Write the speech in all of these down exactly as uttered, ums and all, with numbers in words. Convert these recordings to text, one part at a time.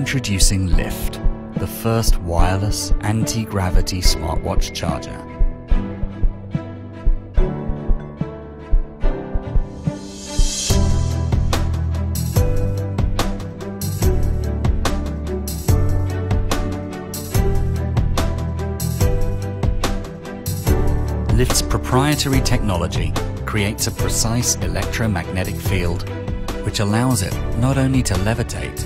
Introducing Lift, the first wireless anti-gravity smartwatch charger. Lift's proprietary technology creates a precise electromagnetic field which allows it not only to levitate,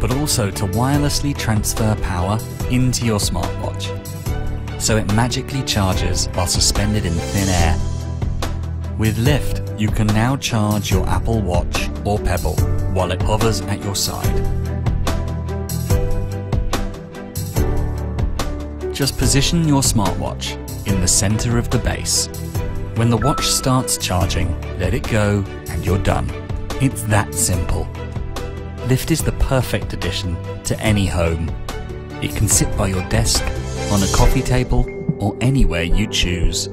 but also to wirelessly transfer power into your smartwatch, so it magically charges while suspended in thin air. With Lift, you can now charge your Apple Watch or Pebble while it hovers at your side. Just position your smartwatch in the center of the base. When the watch starts charging, let it go and you're done. It's that simple. Lift is the perfect addition to any home. It can sit by your desk, on a coffee table, or anywhere you choose.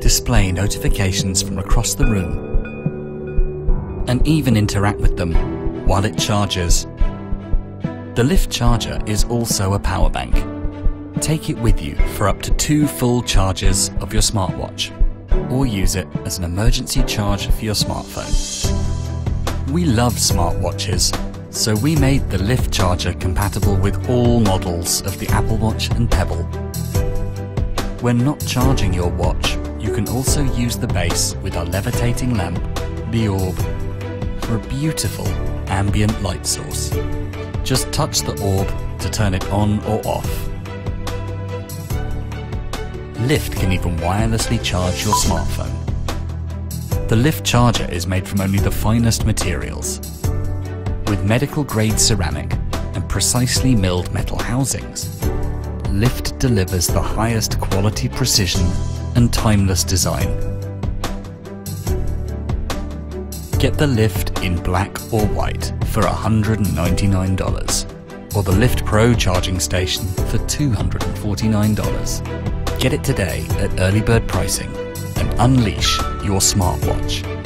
Display notifications from across the room, and even interact with them while it charges. The Lift charger is also a power bank. Take it with you for up to two full charges of your smartwatch, or use it as an emergency charge for your smartphone. We love smartwatches, so we made the Lift charger compatible with all models of the Apple Watch and Pebble. When not charging your watch, you can also use the base with our levitating lamp, the Orb, for a beautiful ambient light source. Just touch the Orb to turn it on or off. Lift can even wirelessly charge your smartphone. The Lift charger is made from only the finest materials, with medical-grade ceramic and precisely milled metal housings. Lift delivers the highest quality precision and timeless design. Get the Lift in black or white for one hundred ninety-nine dollars, or the Lift Pro charging station for two hundred forty-nine dollars. Get it today at early bird pricing and unleash your smartwatch.